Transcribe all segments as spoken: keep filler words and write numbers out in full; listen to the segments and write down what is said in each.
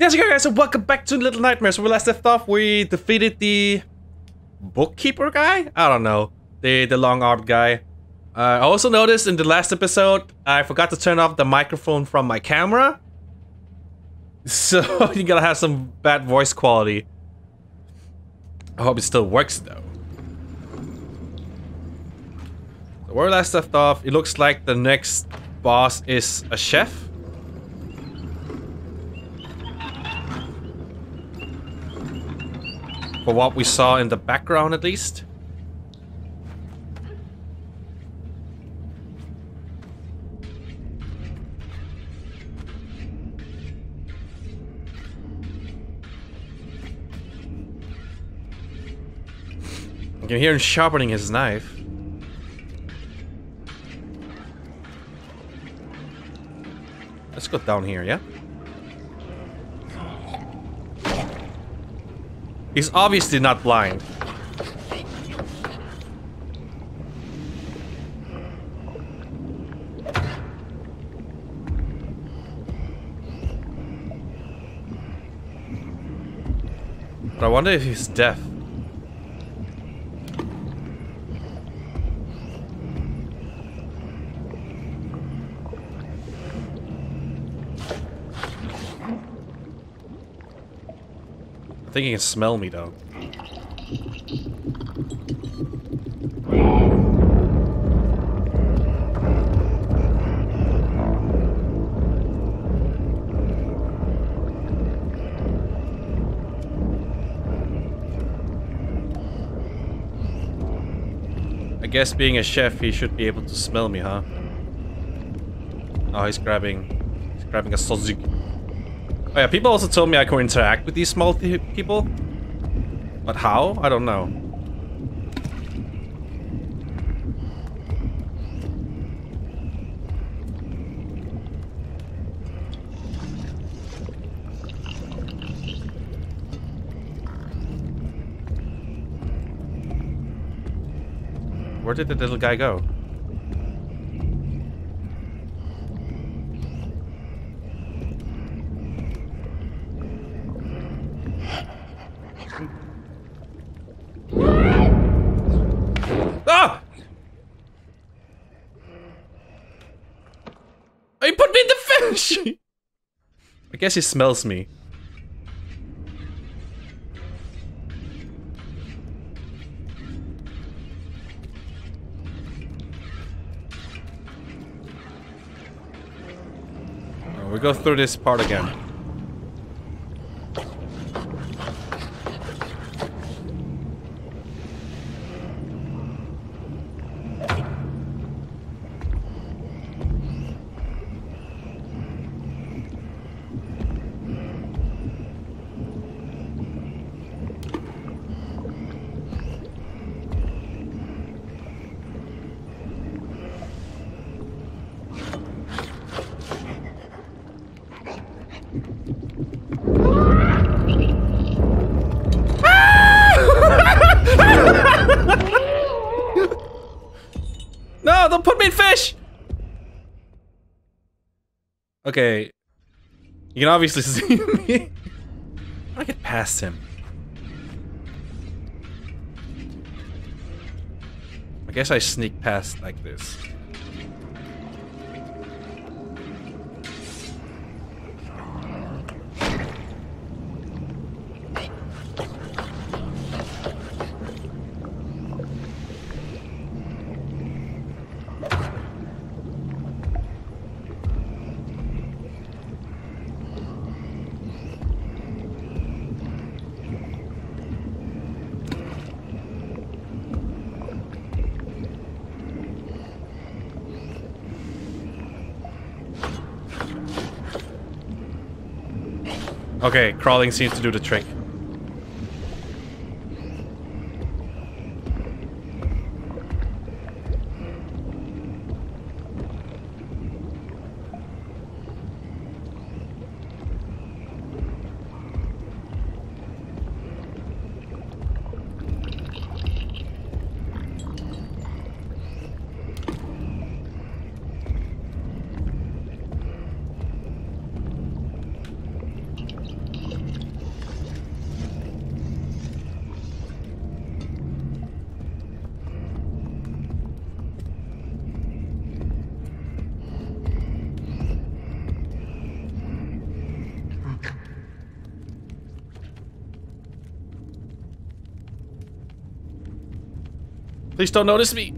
Yes, okay, guys, so welcome back to Little Nightmares. When we last left off, we defeated the bookkeeper guy? I don't know. The, the long-armed guy. Uh, I also noticed in the last episode, I forgot to turn off the microphone from my camera. So, you gotta have some bad voice quality. I hope it still works, though. So where we last left off, it looks like the next boss is a chef. For what we saw in the background, at least. You can hear him sharpening his knife. Let's go down here, yeah? He's obviously not blind. But I wonder if he's deaf. I think he can smell me, though. I guess being a chef, he should be able to smell me, huh? Oh, he's grabbing... He's grabbing a sausage. Oh yeah, people also told me I could interact with these small th people. But how? I don't know. Where did the little guy go? I guess he smells me. Oh, we go through this part again. No, don't put me in fish! Okay. You can obviously see me. How do I get past him? I guess I sneak past like this. Okay, crawling seems to do the trick. Please don't notice me.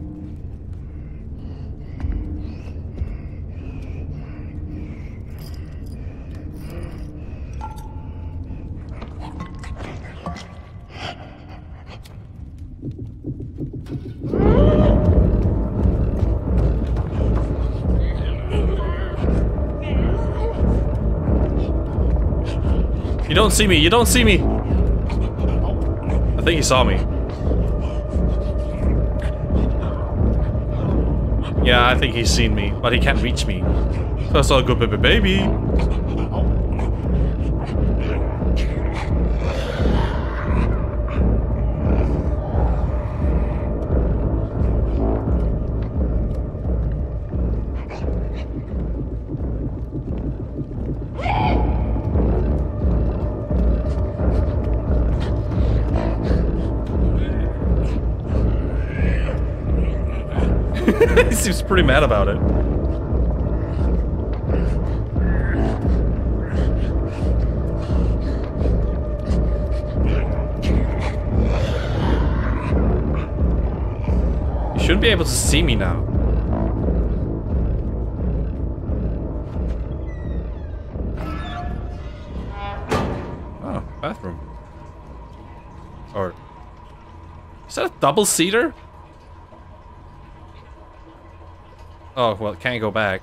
You don't see me, you don't see me. I think he saw me. Yeah, I think he's seen me, but he can't reach me. That's all good, baby, baby. He seems pretty mad about it. You shouldn't be able to see me now. Oh, bathroom. Or... is that a double-seater? Oh, well, can't go back.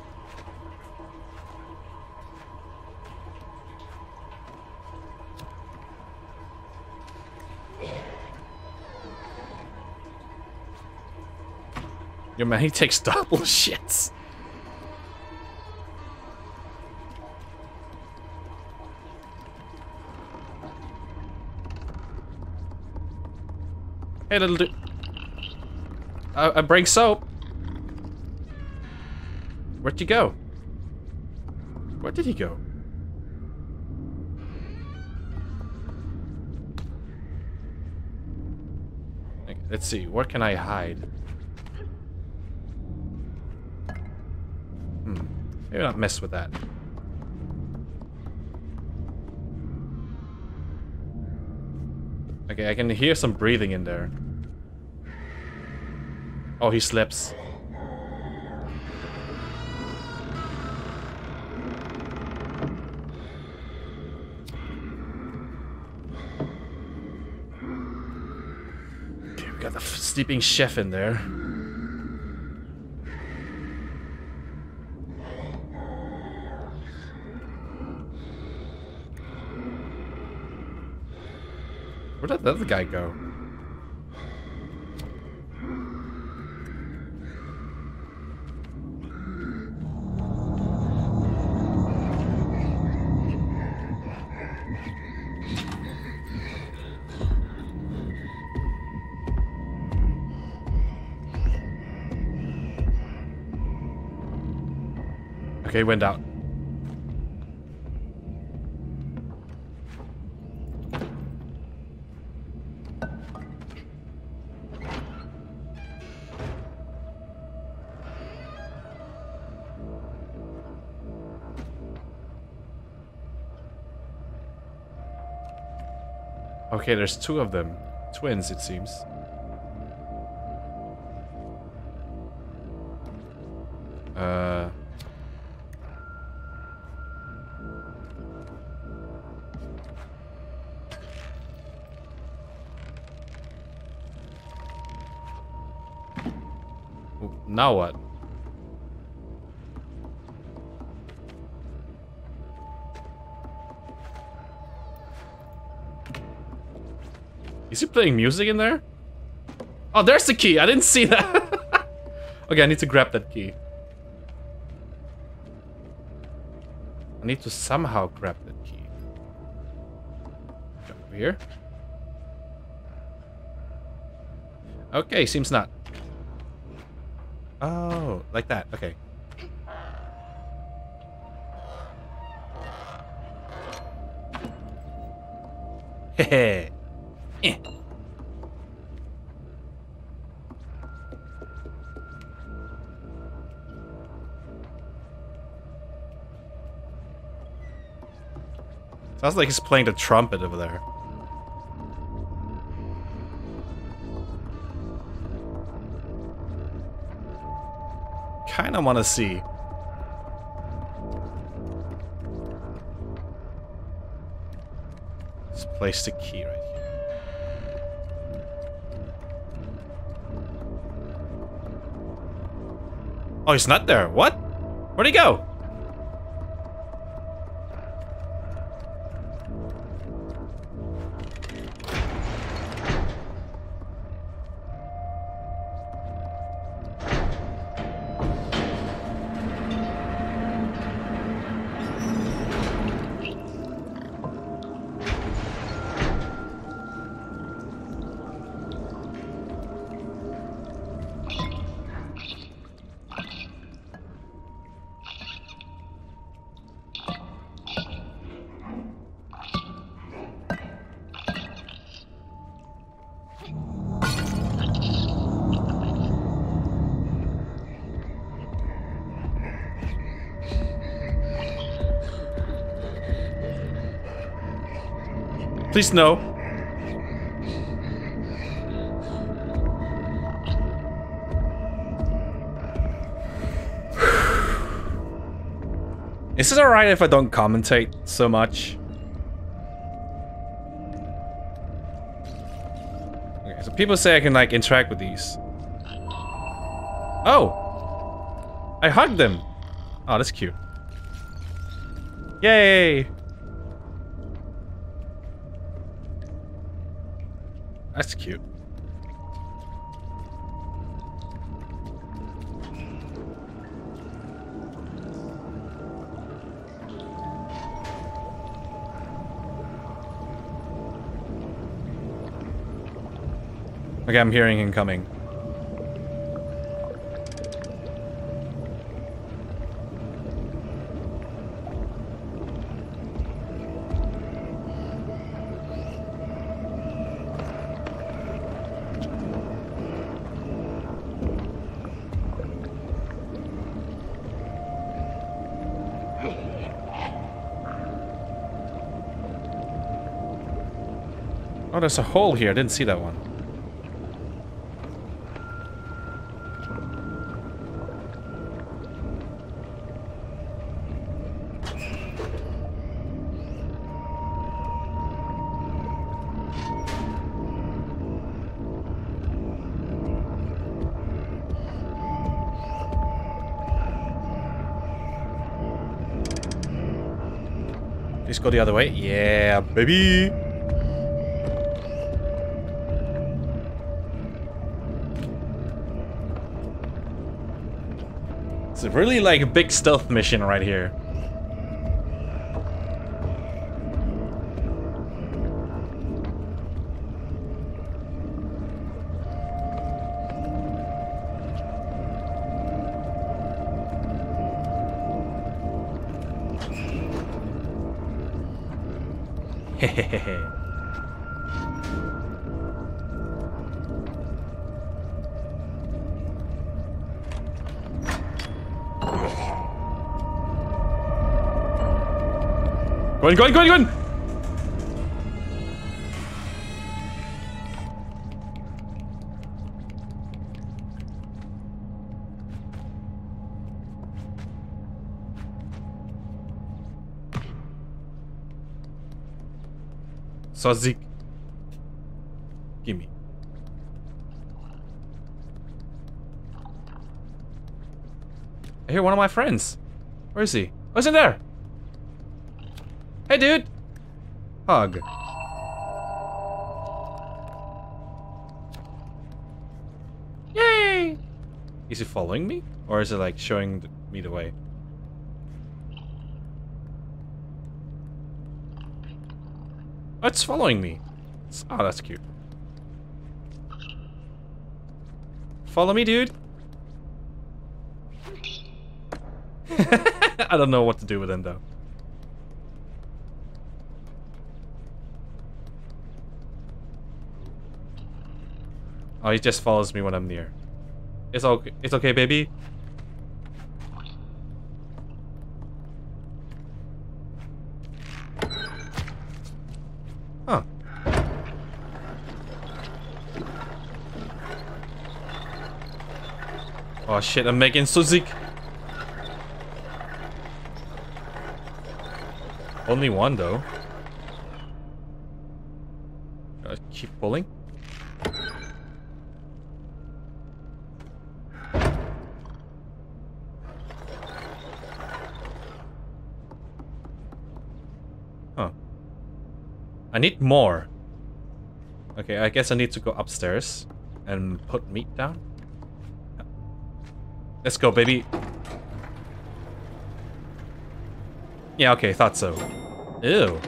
Yo, man, he takes double shits. Hey, little dude. I, I break soap. Where'd you go? Where did he go? Let's see, where can I hide? Hmm. Maybe not mess with that. Okay, I can hear some breathing in there. Oh, he slips. Got the sleeping chef in there. Where did the other guy go? Okay, went out. Okay, there's two of them. Twins, it seems. Uh... Now what? Is he playing music in there? Oh, there's the key. I didn't see that. Okay, I need to grab that key. I need to somehow grab that key. Over here. Okay, seems not. Oh, like that. Okay. Hehe. Eh. Sounds like he's playing the trumpet over there. kind of want to see. Let's place the key right here. Oh, he's not there. What? Where'd he go? Please no. Is it alright if I don't commentate so much? Okay, so people say I can like interact with these. Oh! I hugged them! Oh, that's cute. Yay! That's cute. Okay, I'm hearing him coming. Oh, there's a hole here. I didn't see that one. Let's go the other way. Yeah, baby. It's a really like a big stealth mission right here. Hehehehe. Go on, go on, go on, go on! Sazik. Gimme. I hear one of my friends. Where is he? Oh, he's in there! Hey, dude! Hug. Yay! Is he following me? Or is it like showing me the way? Oh, it's following me. It's, oh, that's cute. Follow me, dude. I don't know what to do with him, though. Oh, he just follows me when I'm near. It's okay. It's okay, baby. Huh. Oh shit! I'm making Suzik. Only one, though. I keep pulling. Huh. I need more. Okay, I guess I need to go upstairs and put meat down. Let's go, baby. Yeah, okay, thought so. Ew.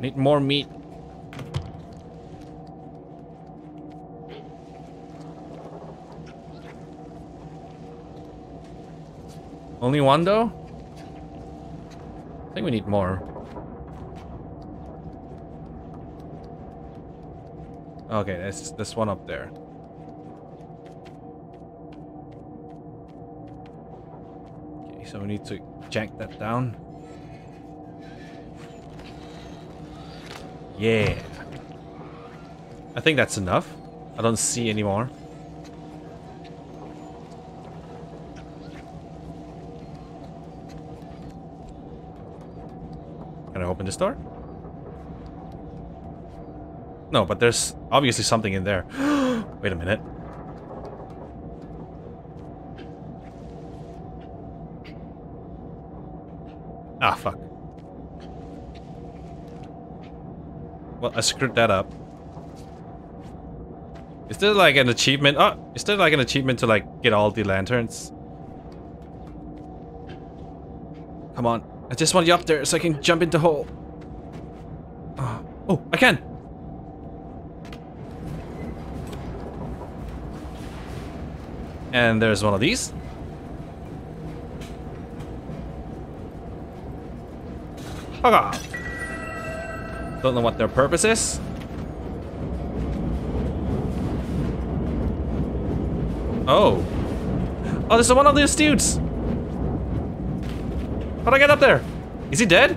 Need more meat. Only one, though? I think we need more. Okay, that's this one up there. So we need to jack that down. Yeah. I think that's enough. I don't see any more. Can I open this door? No, but there's obviously something in there. Wait a minute. Ah, fuck. Well, I screwed that up. Is there like an achievement? Oh, is there like an achievement to like get all the lanterns? Come on. I just want you up there so I can jump in the hole. Oh, oh I can! And there's one of these. Don't know what their purpose is. Oh. Oh, there's one of these dudes. How'd I get up there? Is he dead?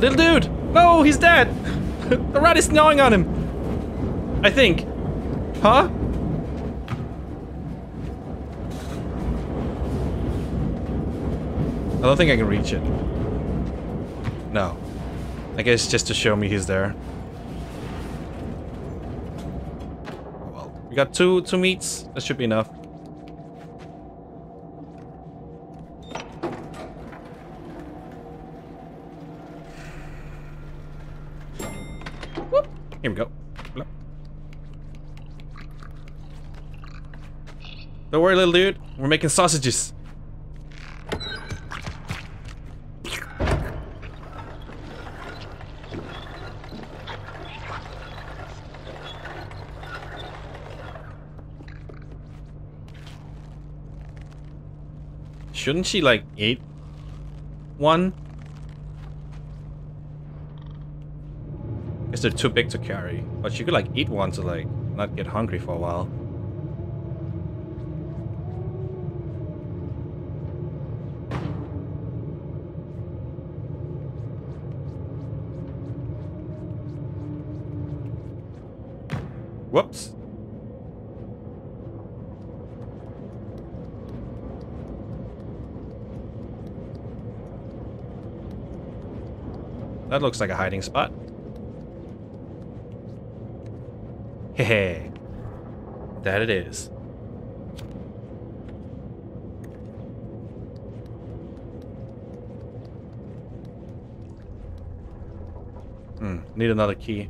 Little dude. No, he's dead. The rat is gnawing on him. I think. Huh? I don't think I can reach it. No. I guess just to show me he's there. Well, we got two two meats. That should be enough. Whoop. Here we go. Don't worry, little dude. We're making sausages. Shouldn't she, like, eat one? I guess they're too big to carry. But she could, like, eat one to, like, not get hungry for a while. Whoops. That looks like a hiding spot. Hehe. That it is. Hmm, need another key.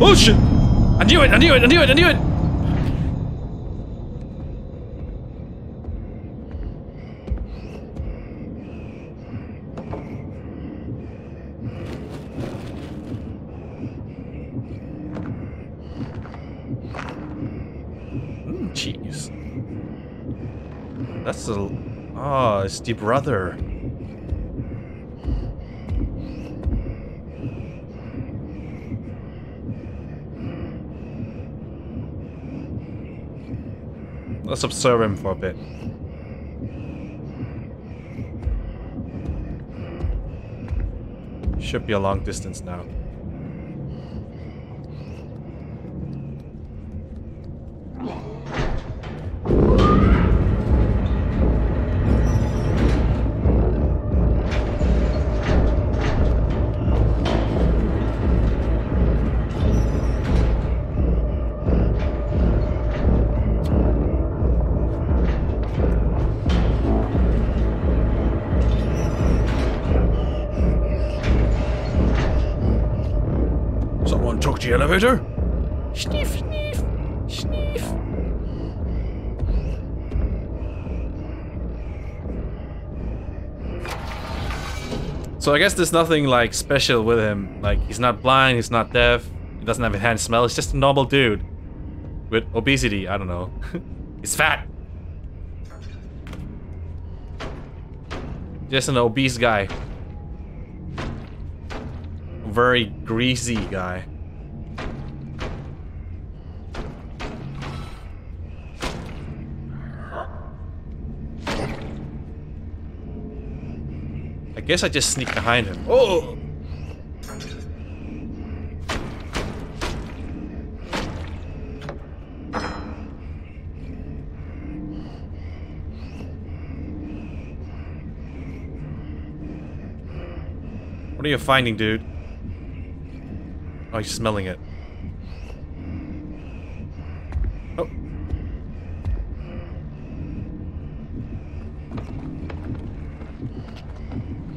Oh shit! I knew it, I knew it, I knew it, I knew it! Oh, it's the brother. Let's observe him for a bit. Should be a long distance now. the elevator? Sniff, sniff, sniff. So I guess there's nothing like special with him. Like, he's not blind, he's not deaf, he doesn't have a hand smell, he's just a normal dude. With obesity, I don't know. He's fat. Just an obese guy. Very greasy guy. I guess I just sneak behind him. Oh! What are you finding, dude? Oh, he's smelling it. Oh.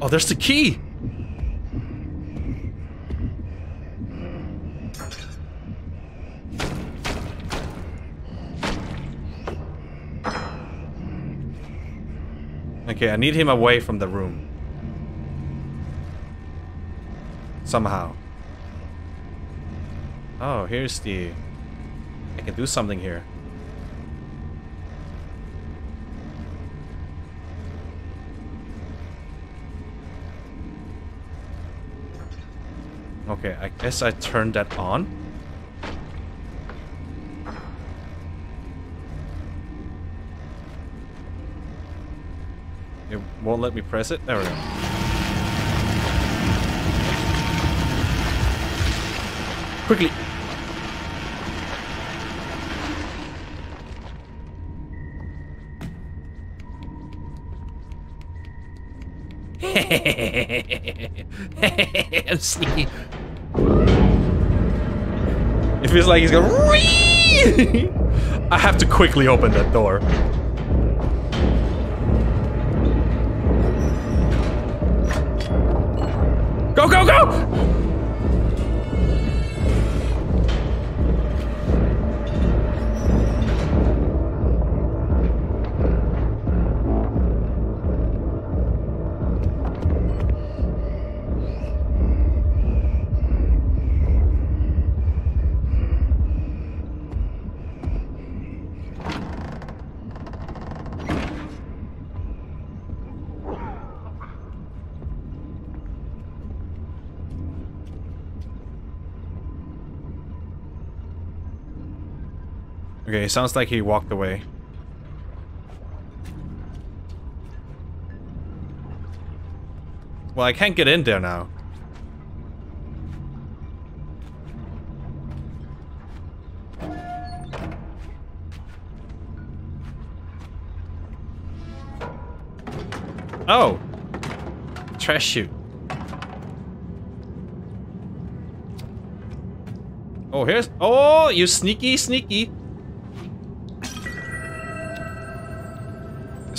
Oh, there's the key! Okay, I need him away from the room. Somehow. Oh, here's the... I can do something here. Okay, I guess I turned that on. It won't let me press it. There we go. Quickly! I'm sneaky. It feels like he's going. I have to quickly open that door. Go, go, go! Okay, it sounds like he walked away. Well, I can't get in there now. Oh! Trash chute. Oh, here's- Oh, you sneaky, sneaky!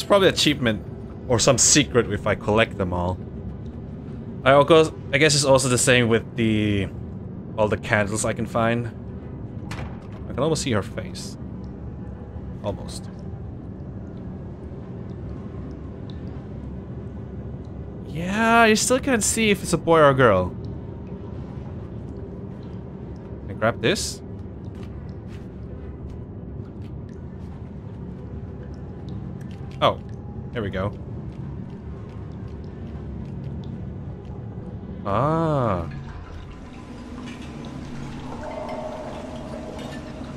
Probably achievement or some secret if I collect them all. I also, I guess it's also the same with the all the candles I can find. I can almost see her face. Almost. Yeah, you still can't see if it's a boy or a girl. Can I grab this? Oh, there we go. Ah.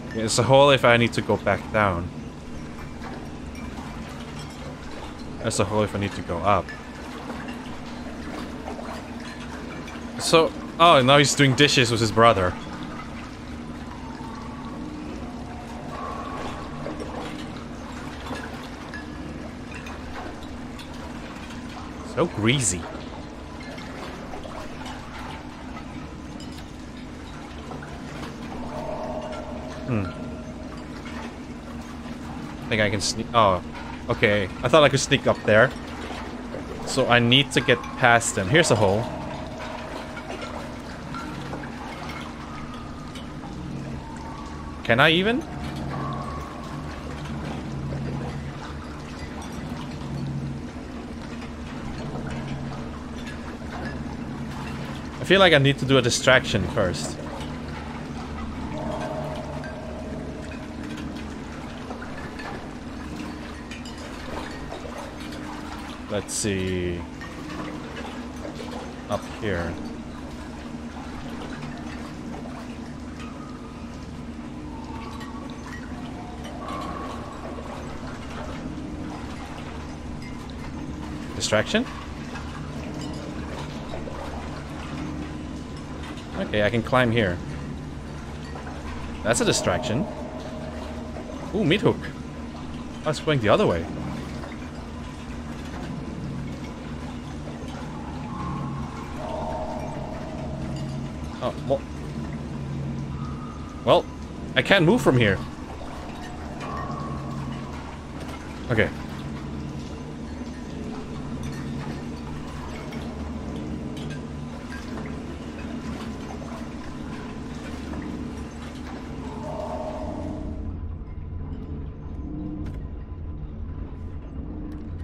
Yeah, it's a hole if I need to go back down. That's a hole if I need to go up. So, oh, now he's doing dishes with his brother. So greasy. Hmm. I think I can sneak. Oh, okay. I thought I could sneak up there. So I need to get past them. Here's a hole. Can I even? I feel like I need to do a distraction first. Let's see. Up here. Distraction? Okay, I can climb here. That's a distraction. Ooh, meat hook. I was going the other way. Oh, well. Well, I can't move from here. Okay.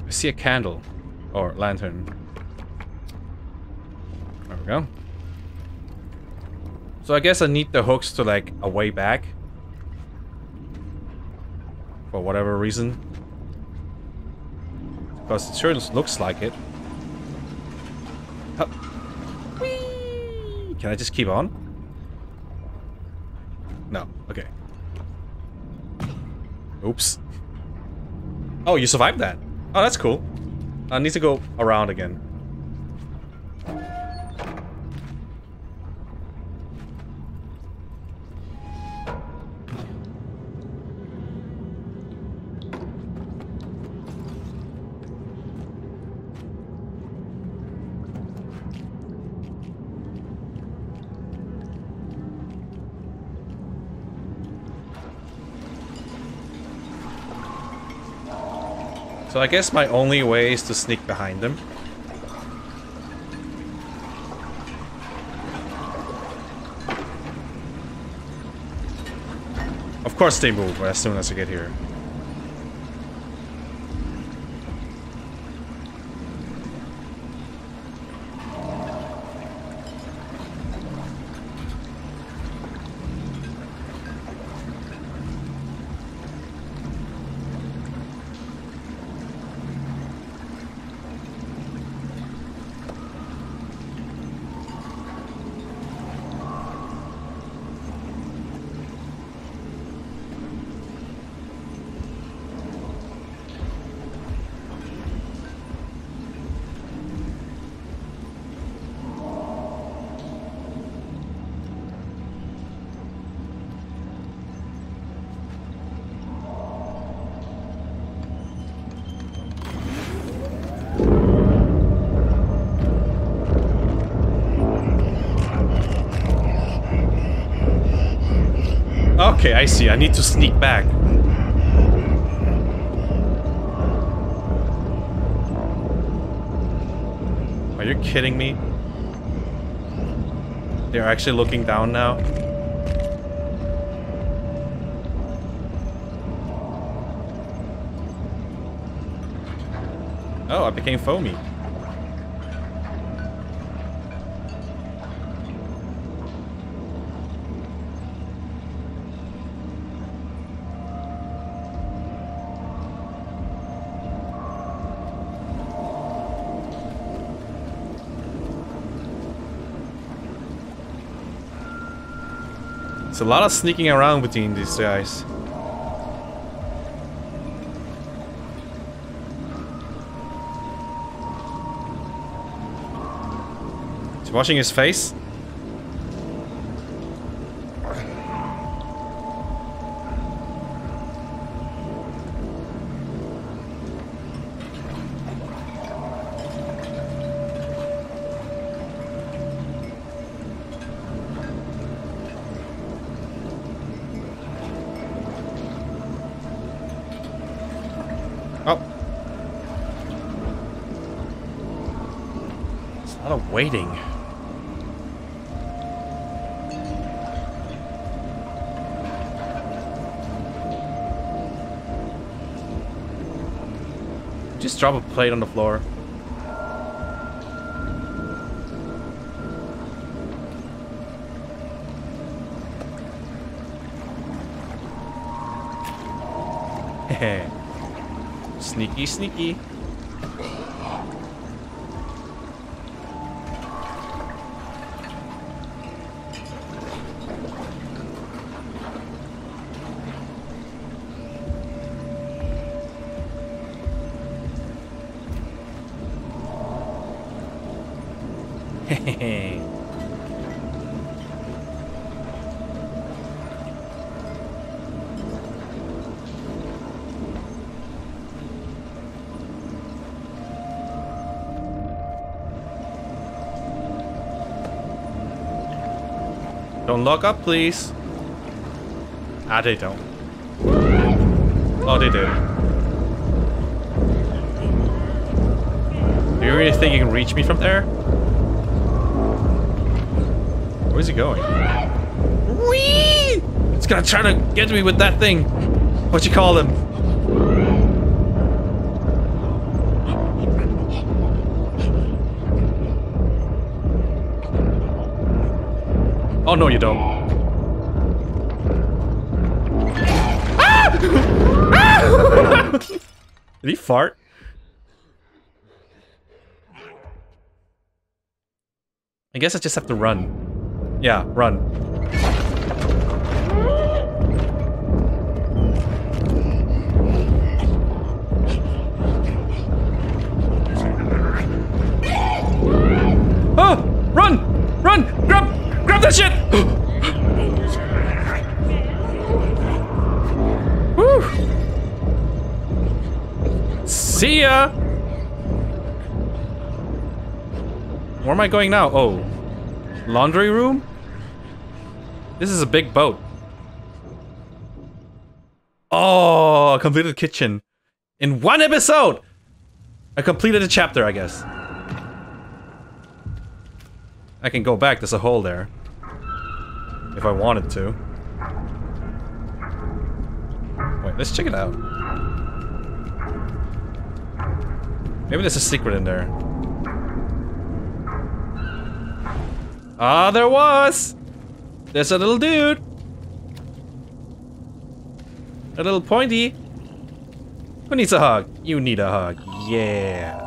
I see a candle or lantern. There we go. So I guess I need the hooks to, like, a way back. For whatever reason. Because it sure looks like it. Huh. Whee! Can I just keep on? No. Okay. Oops. Oh, you survived that. Oh, that's cool. I need to go around again. So I guess my only way is to sneak behind them. Of course they move as soon as I get here. Okay, I see. I need to sneak back. Are you kidding me? They're actually looking down now. Oh, I became foamy. It's a lot of sneaking around between these guys. He's washing his face. A lot of waiting. Just drop a plate on the floor. Sneaky, sneaky. Hey. Don't lock up, please. Ah, they don't. Oh, they do. Do you really think you can reach me from there? Where's he going? Whee! It's gonna try to get me with that thing. What you call him? Oh, no, you don't. Ah! Did he fart? I guess I just have to run. Yeah, run. Ah! Run! Run! Grab! Grab that shit! Woo! See ya! Where am I going now? Oh. Laundry room? This is a big boat. Oh, I completed the kitchen. In one episode! I completed a chapter, I guess. I can go back, there's a hole there. If I wanted to. Wait, let's check it out. Maybe there's a secret in there. Ah, there was! There's a little dude! A little pointy. Who needs a hug? You need a hug. Yeah.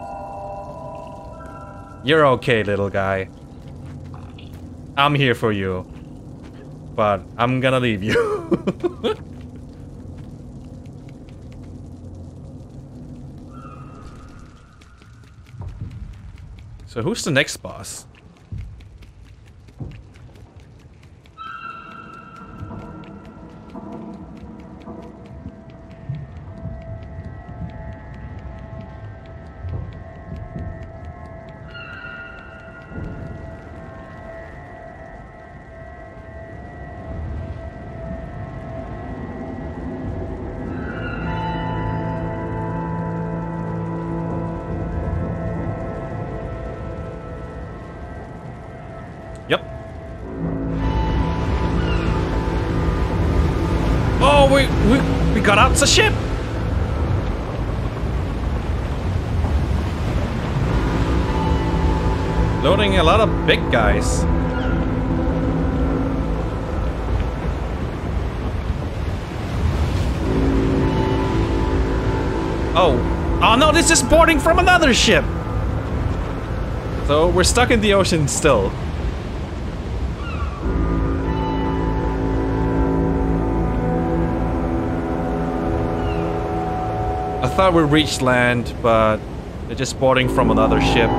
You're okay, little guy. I'm here for you. But I'm gonna leave you. So who's the next boss? Got out the ship. Loading a lot of big guys. Oh, oh no! This is boarding from another ship. So we're stuck in the ocean still. I thought we reached land, but they're just boarding from another ship.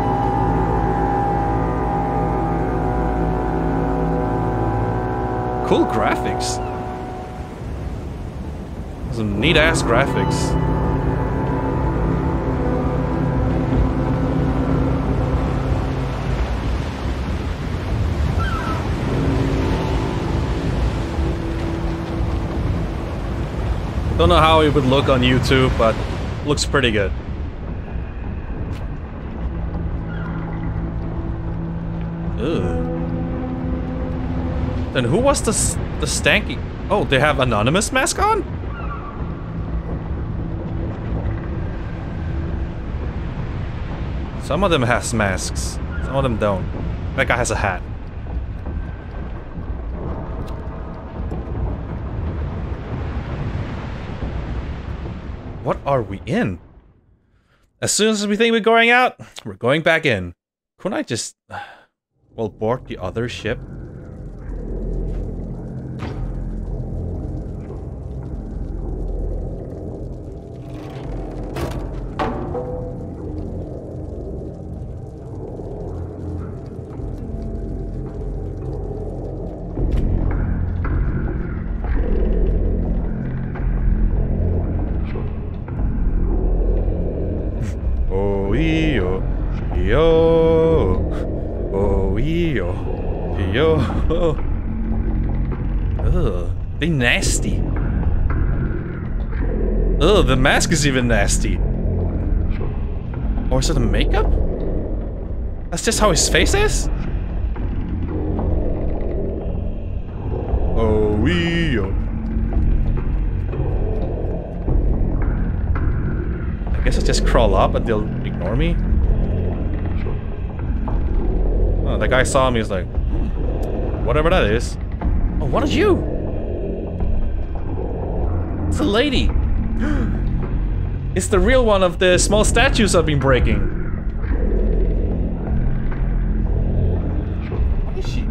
Cool graphics. Some neat ass graphics. Don't know how it would look on YouTube, but looks pretty good. Ugh. Then who was the the stanky? Oh, they have anonymous mask on? Some of them has masks. Some of them don't. That guy has a hat. What are we in? As soon as we think we're going out, we're going back in. Couldn't I just... well, board the other ship? They nasty. Ugh, the mask is even nasty. Or is it the makeup? That's just how his face is? Oh, wee yo. I guess I just crawl up and they'll ignore me. Oh, that guy saw me, he's like, whatever that is. Oh, what are you? It's a lady. It's the real one of the small statues I've been breaking. What is she?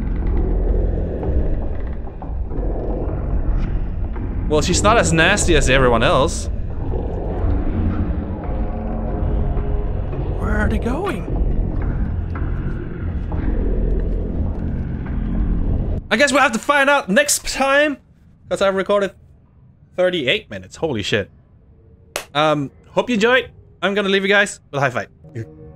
Well, she's not as nasty as everyone else. Where are they going? I guess we'll have to find out next time, because I've recorded thirty-eight minutes, holy shit. Um, hope you enjoyed. I'm gonna leave you guys with a high five.